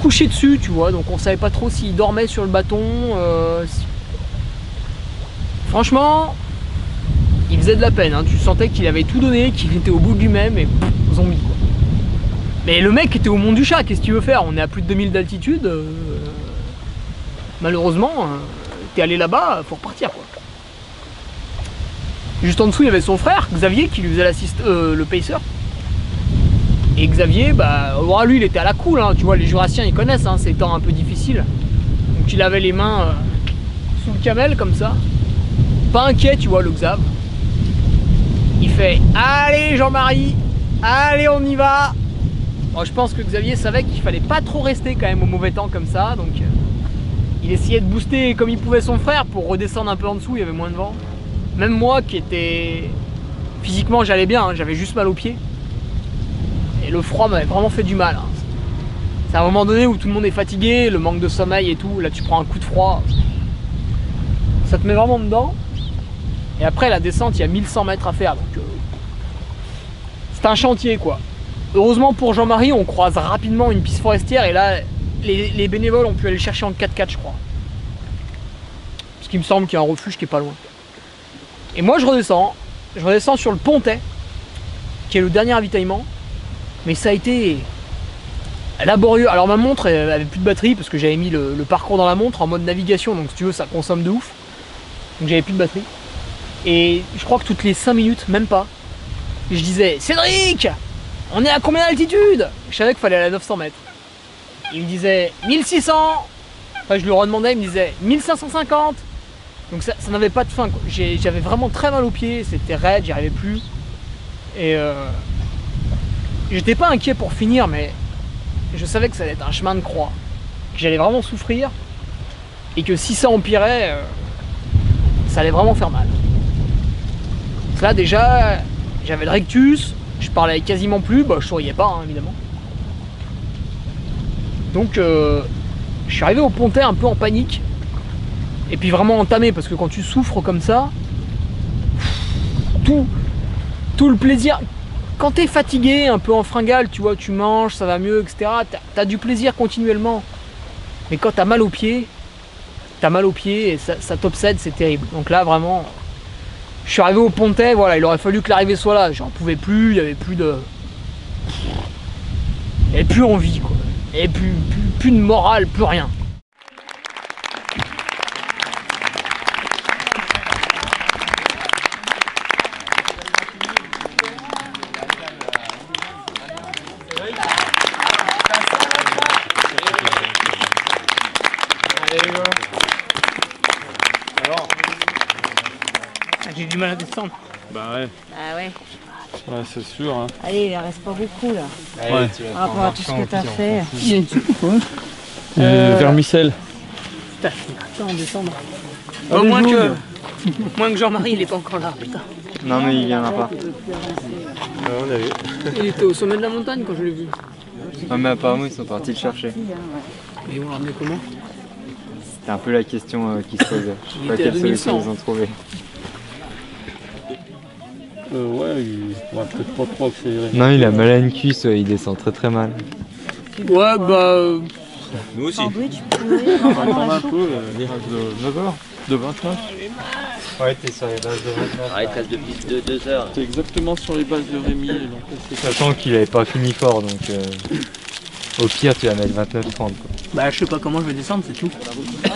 couché dessus, tu vois, donc on savait pas trop s'il dormait sur le bâton. Euh, si... Franchement, il faisait de la peine, hein. Tu sentais qu'il avait tout donné, qu'il était au bout de lui-même et pff, zombie quoi. Mais le mec était au Mont du Chat, qu'est-ce que tu veux faire? On est à plus de deux mille d'altitude, euh... malheureusement, euh, t'es allé là-bas, faut repartir quoi. Juste en dessous, il y avait son frère, Xavier, qui lui faisait l'assist, euh, le pacer. Et Xavier, bah, lui, il était à la cool, hein. Tu vois, les Jurassiens, ils connaissent, hein, ces temps un peu difficiles. Donc il avait les mains euh, sous le camel, comme ça. Pas inquiet, tu vois, le Xav. Il fait, allez Jean-Marie, allez, on y va. Bon, je pense que Xavier savait qu'il fallait pas trop rester quand même au mauvais temps comme ça, donc euh, il essayait de booster comme il pouvait son frère pour redescendre un peu en dessous, il y avait moins de vent. Même moi qui était... Physiquement j'allais bien, hein, j'avais juste mal aux pieds. Et le froid m'avait vraiment fait du mal. Hein. C'est à un moment donné où tout le monde est fatigué, le manque de sommeil et tout, là tu prends un coup de froid. Ça te met vraiment dedans. Et après la descente, il y a mille cent mètres à faire. Donc euh... c'est un chantier quoi. Heureusement pour Jean-Marie, on croise rapidement une piste forestière et là les, les bénévoles ont pu aller le chercher en quatre quatre je crois. Parce qu'il me semble qu'il y a un refuge qui est pas loin. Et moi je redescends, je redescends sur le Pontet, qui est le dernier ravitaillement, mais ça a été laborieux. Alors ma montre elle avait plus de batterie parce que j'avais mis le, le parcours dans la montre en mode navigation, donc si tu veux ça consomme de ouf, donc j'avais plus de batterie. Et je crois que toutes les cinq minutes, même pas, je disais Cédric, on est à combien d'altitude? Je savais qu'il fallait aller à neuf cents mètres. Il me disait mille six cents, enfin je lui redemandais, il me disait mille cinq cent cinquante. Donc ça, ça n'avait pas de fin, j'avais vraiment très mal aux pieds, c'était raide, j'y arrivais plus. Et euh, j'étais pas inquiet pour finir, mais je savais que ça allait être un chemin de croix, que j'allais vraiment souffrir, et que si ça empirait, euh, ça allait vraiment faire mal. Donc là déjà, j'avais le rectus, je parlais quasiment plus, bah, je souriais pas hein, évidemment. Donc euh, je suis arrivé au Pontet un peu en panique. Et puis vraiment entamé, parce que quand tu souffres comme ça, tout, tout le plaisir, quand t'es fatigué, un peu en fringale, tu vois, tu manges, ça va mieux, et cetera. T'as du plaisir continuellement. Mais quand t'as mal aux pieds, t'as mal aux pieds et ça, ça t'obsède, c'est terrible. Donc là vraiment, je suis arrivé au Pontet, voilà, il aurait fallu que l'arrivée soit là. J'en pouvais plus, il n'y avait plus de... Il n'y avait plus envie, quoi. Il n'y avait plus, plus, plus de morale, plus rien. J'ai du mal à descendre. Bah ouais. Bah ouais. Ouais, c'est sûr. Hein. Allez, il reste pas beaucoup là. Ouais, par rapport à tout ce que t'as fait. Il y a une soupe, ouais. Euh, vermicelle. Putain, attends, descendre. Au bon, moins que. moins que Jean-Marie, il est pas encore là, putain. Non, mais il viendra pas. Ouais, on a vu. Il était au sommet de la montagne quand je l'ai vu. Non, mais apparemment, ils sont partis le chercher. Mais ils vont l'emmener comment? C'était un peu la question euh, qui se posait. Je sais pas quelle solution ils ont trouvé. Euh, ouais, il ouais, peut-être pas trop accélérer. Non, il a mal à une cuisse, il descend très très mal. Ouais, bah. Nous aussi. On va prendre un peu les races de neuf heures, de vingt-neuf. Ouais, t'es sur les bases de vingt-neuf. Ouais, t'as de deux heures. T'es exactement sur les bases de Rémi. Sachant qu'il avait pas fini fort, donc euh, au pire, tu vas mettre vingt-neuf trente quoi. Bah, je sais pas comment je vais descendre, c'est tout. Ouais.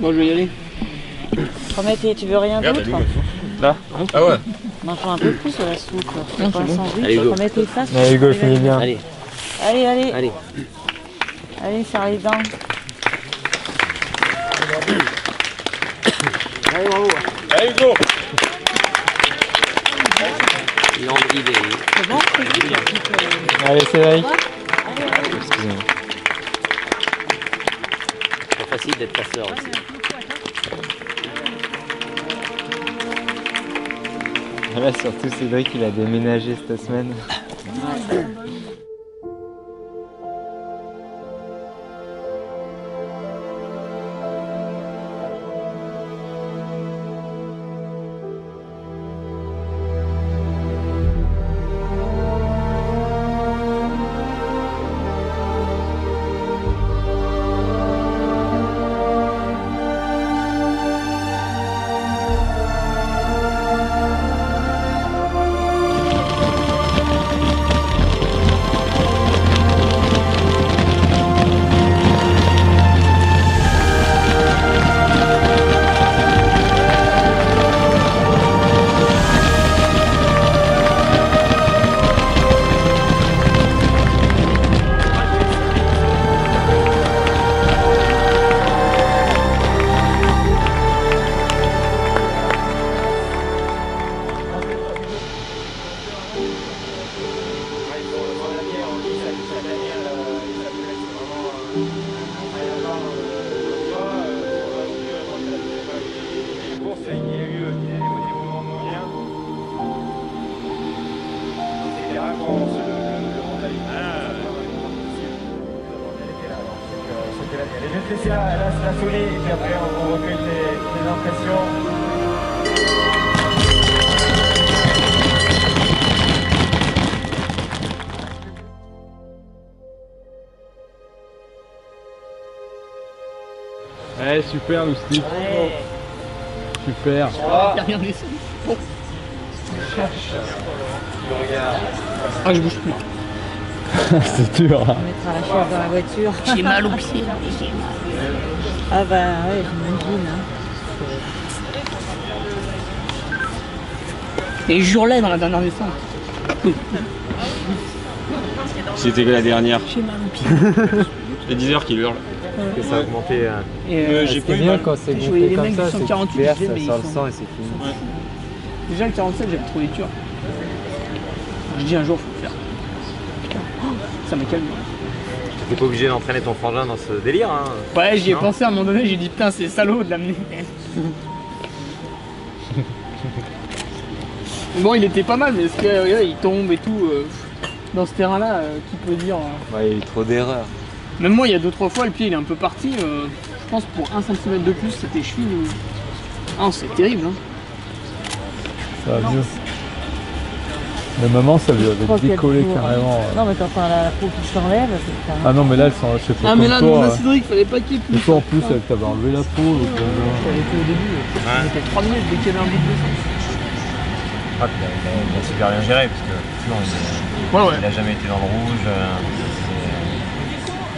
Moi, je vais y aller. Promets, tu veux rien d'autre? Là? Ah ouais? On fait un peu plus sur la soupe. On prend un sandwich, allez, on met les faces. Allez, Hugo, finis bien. Allez, allez. Allez, allez, allez ça arrive down. Allez, bravo. Allez, Hugo. L'envie des... C'est bon, c'est bien. Allez, c'est Cédric. Allez, allez. Excusez-moi. C'est pas facile d'être passeur aussi. Là, surtout, Cédric, il a déménagé cette semaine. Et juste ici, là, là c'est la souris, et puis après on, on recueille les impressions. Eh hey, super le stick. Ouais. Super. Ah, ah je bouge plus. C'est dur. On mettra la chaise dans la voiture. J'ai mal aux pieds. Ah bah ouais, j'imagine. Hein. Et jure-là dans la dernière descente. C'était la dernière. J'ai mal aux pieds. C'est dix heures qu'il hurle. Que ça a augmenté. Euh... Euh, j'ai plus bien quand c'est gonflé les comme mecs ça, c'est clair, ça sort le sang et c'est fini. Ouais. Déjà le quarante-sept, j'avais trouvé dur. Je dis un jour, faut le faire. Putain, ça m'a calmé. T'es pas obligé d'entraîner ton frangin dans ce délire, hein. Ouais, j'y ai pensé à un moment donné, j'ai dit putain, c'est salaud de l'amener. Bon, il était pas mal, mais est-ce que regarde, il tombe et tout euh, dans ce terrain-là, euh, qui peut dire euh... Ouais, il y a eu trop d'erreurs. Même moi, il y a deux trois fois, le pied il est un peu parti. Euh, je pense pour un centimètre de plus, c'était cheville. Ou... Ah, c'est terrible. Hein. Ça va bien. Mais maman, ça lui avait décollé carrément. Euh... Non, mais quand t'as la peau qui s'enlève, c'est carrément... Ah non, mais là, elle s'enlève, je sais pas. Ah, mais là, non, Cédric, il fallait pas qu'il pousse. Et toi, en plus, elle t'avait enlevé la peau. Ça avait été au début. Ouais. C'était trois minutes dès qu'il y avait un but de sang. Ah, puis il a super bien géré, parce que sinon, il, ouais, ouais. il a jamais été dans le rouge. Euh...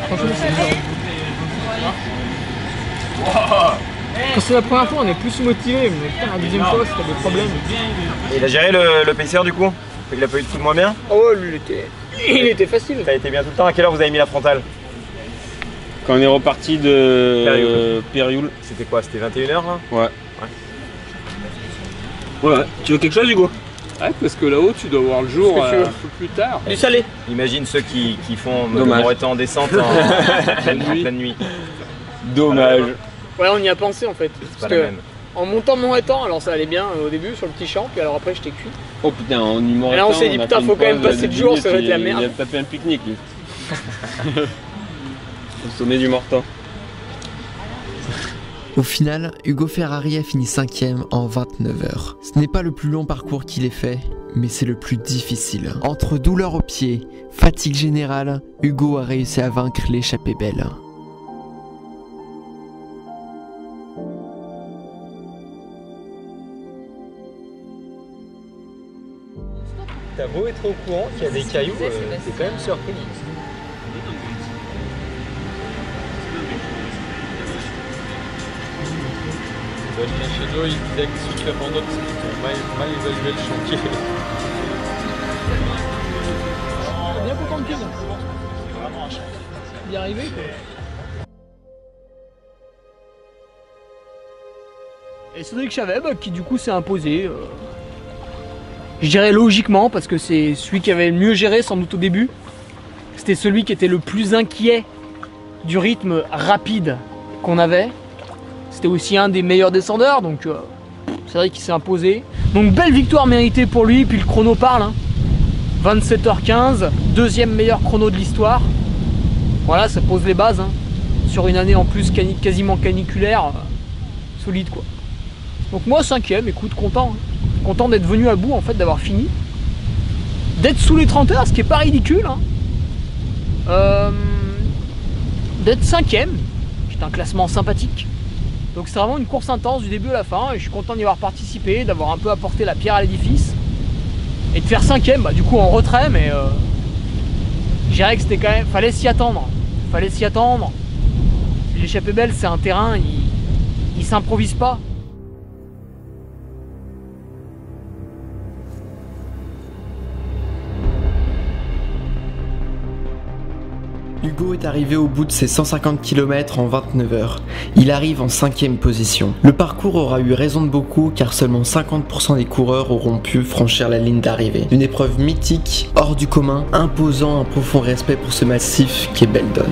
Quand c'est la première fois, on est plus motivé, mais putain, la deuxième fois, c'était des problèmes. Et il a géré le, le P C R du coup? Il a pas eu de coup de moins bien? Oh, lui, il était, il était facile. Ça a été bien tout le temps. À quelle heure vous avez mis la frontale? Quand on est reparti de Périoul. C'était quoi? C'était vingt et une heures hein? Ouais. Ouais. Ouais, ouais. Tu veux quelque chose, Hugo? Ouais, parce que là-haut, tu dois voir le jour euh, un peu plus tard. Du salé. Imagine ceux qui, qui font le Morétan en descente en pleine nuit. Pleine nuit. Dommage. Ouais, on y a pensé en fait. Parce que en montant Morétan, alors ça allait bien au début sur le petit champ, puis alors après j'étais cuit. Oh putain, on y Morétan. Et là on s'est dit putain, faut quand même passer le jour, ça va être la merde. Il a pas fait un pique-nique lui. Au sommet du Morétan. Au final, Ugo Ferrari a fini cinquième en vingt-neuf heures. Ce n'est pas le plus long parcours qu'il ait fait, mais c'est le plus difficile. Entre douleur aux pieds, fatigue générale, Ugo a réussi à vaincre l'Échappée Belle. T'as beau être au courant qu'il y a des cailloux, euh, c'est quand même surpris. Chez eux, ils disaient que suite la bande parce qu'ils ont mal, mal évalué le chantier. On est bien content de perdre. C'est vraiment un chantier. D'y arriver quoi. Et Cédric Chavet, bah, qui du coup s'est imposé, euh... je dirais logiquement, parce que c'est celui qui avait le mieux géré sans doute au début. C'était celui qui était le plus inquiet du rythme rapide qu'on avait. C'était aussi un des meilleurs descendeurs, donc euh, c'est vrai qu'il s'est imposé. Donc belle victoire méritée pour lui, puis le chrono parle. Hein. vingt-sept heures quinze, deuxième meilleur chrono de l'histoire. Voilà, ça pose les bases. Hein. Sur une année en plus cani quasiment caniculaire, euh, solide quoi. Donc moi cinquième, écoute, content. Hein. Content d'être venu à bout en fait, d'avoir fini. D'être sous les trente heures, ce qui est pas ridicule. Hein. Euh, d'être cinquième, c'est un classement sympathique. Donc c'est vraiment une course intense du début à la fin et je suis content d'y avoir participé, d'avoir un peu apporté la pierre à l'édifice et de faire cinquième, bah, du coup en retrait, mais euh, je dirais que c'était quand même, fallait s'y attendre, fallait s'y attendre. L'Échappée Belle c'est un terrain, il, il s'improvise pas. Ugo est arrivé au bout de ses cent cinquante kilomètres en vingt-neuf heures. Il arrive en cinquième position. Le parcours aura eu raison de beaucoup car seulement cinquante pour cent des coureurs auront pu franchir la ligne d'arrivée. Une épreuve mythique, hors du commun, imposant un profond respect pour ce massif qu'est Belledonne.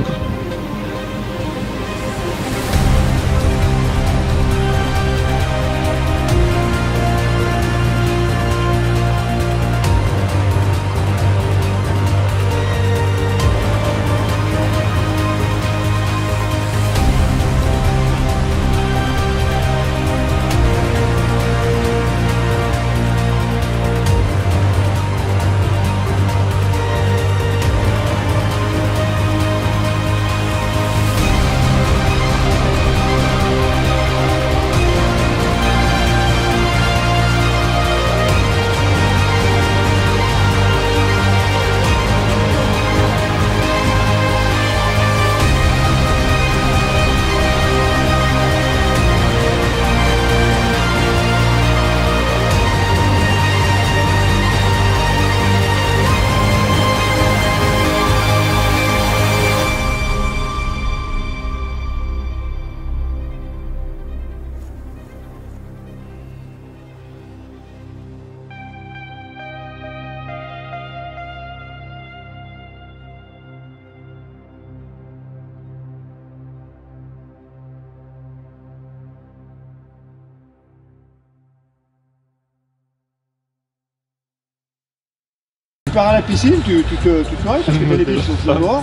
Tu pars à la piscine, tu, tu, te, tu te noies parce que les biches sont tous morts.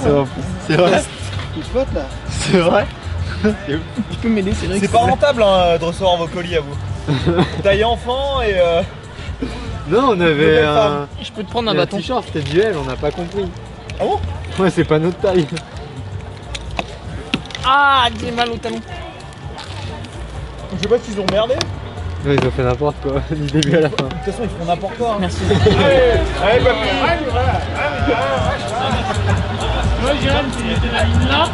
C'est vrai. Ils se flottent là. C'est vrai. Tu peux m'aider, Cédric? C'est pas rentable hein, de recevoir vos colis à vous. Taille enfant et... Euh... Non, on avait un... Je peux te prendre un bâton. T-shirt, c'était duel, on n'a pas compris. Ah bon? Ouais, c'est pas notre taille. Ah, j'ai mal au talon. Je sais pas s'ils ont merdé. Non, ils ont fait n'importe quoi, du début à la fin. De toute façon, ils font n'importe quoi. Hein. Merci. Allez, allez, papy. Allez, voilà. Allez, voilà. Moi, Jérôme, tu étais là.